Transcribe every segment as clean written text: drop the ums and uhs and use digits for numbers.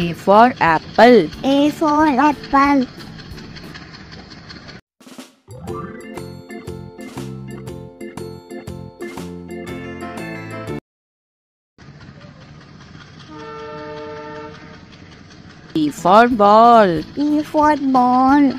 A for apple. A for apple. B for ball. B for ball.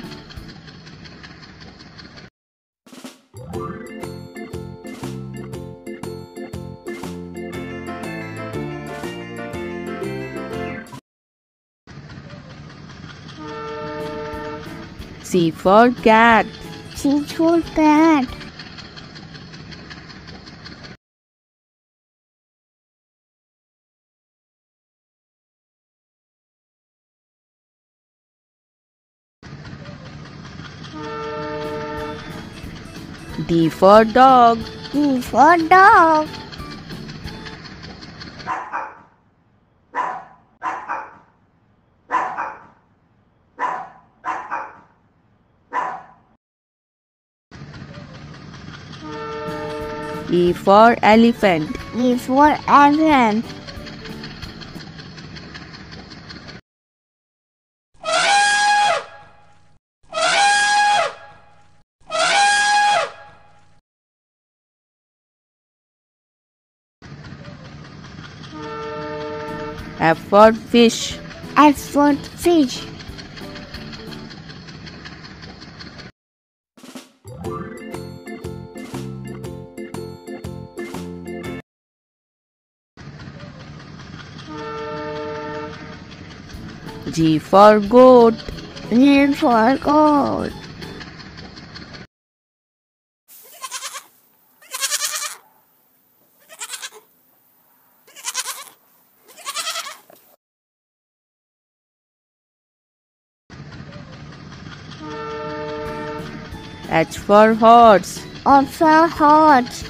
C for cat. C for cat. D for dog. D for dog. E for elephant. E for elephant. F for fish. F for fish. G for goat. G for goat. H for horse. H for horse.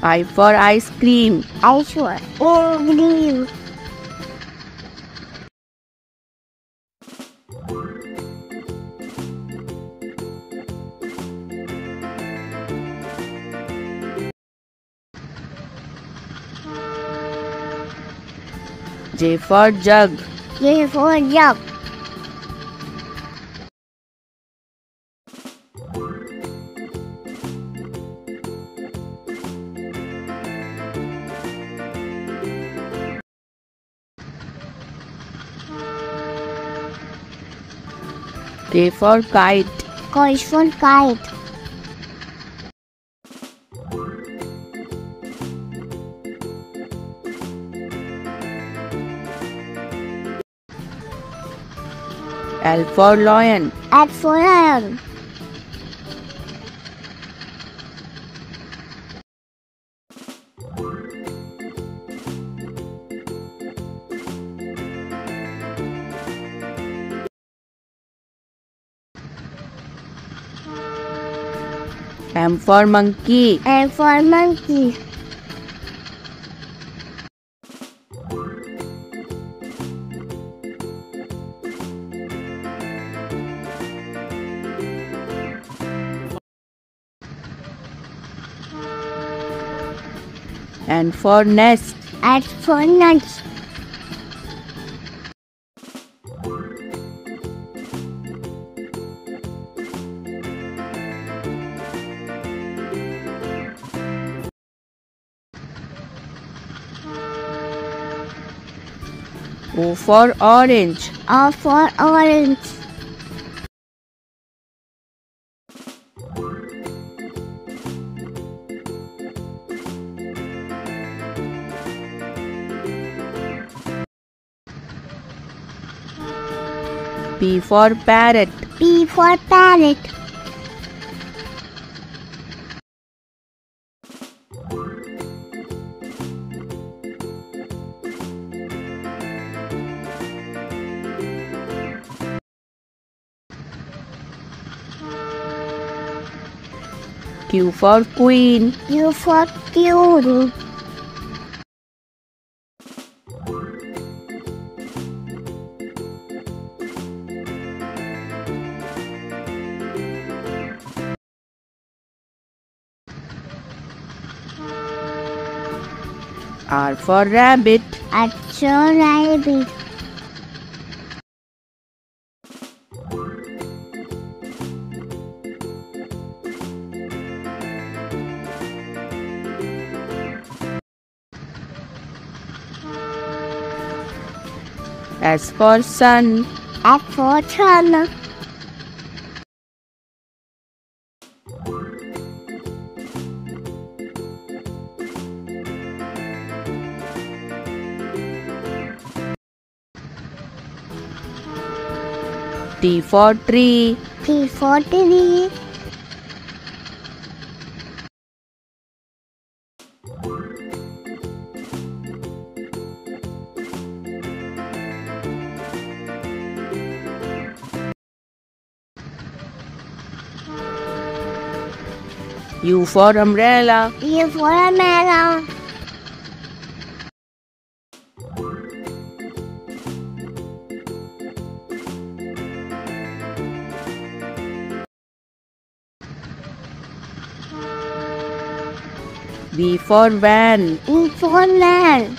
I for ice cream. I for ice cream. J for jug. J for jug. K for kite. K for kite. L for lion. L for lion. M for monkey. M for monkey. N for nest. N for nest. O for orange. O for orange. P for parrot. P for parrot. Q for queen. Q for queen. R for rabbit. R for rabbit. S for sun. S for sun. T for tree. T for tree. U for umbrella. U for umbrella. V for van. V for van.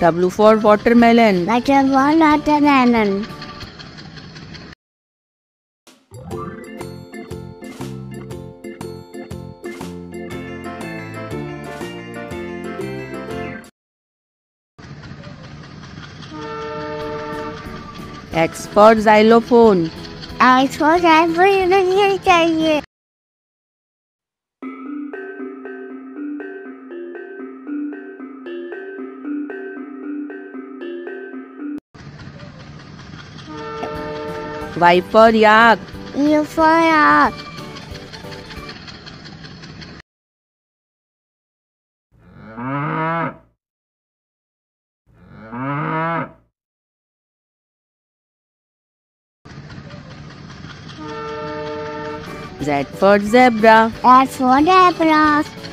W for watermelon. W for watermelon. X for xylophone. X for xylophone. Y for yak. Y for yak. Z for zebra. Z for zebra.